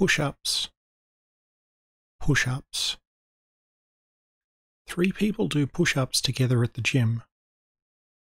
push-ups, push-ups. Three people do push-ups together at the gym.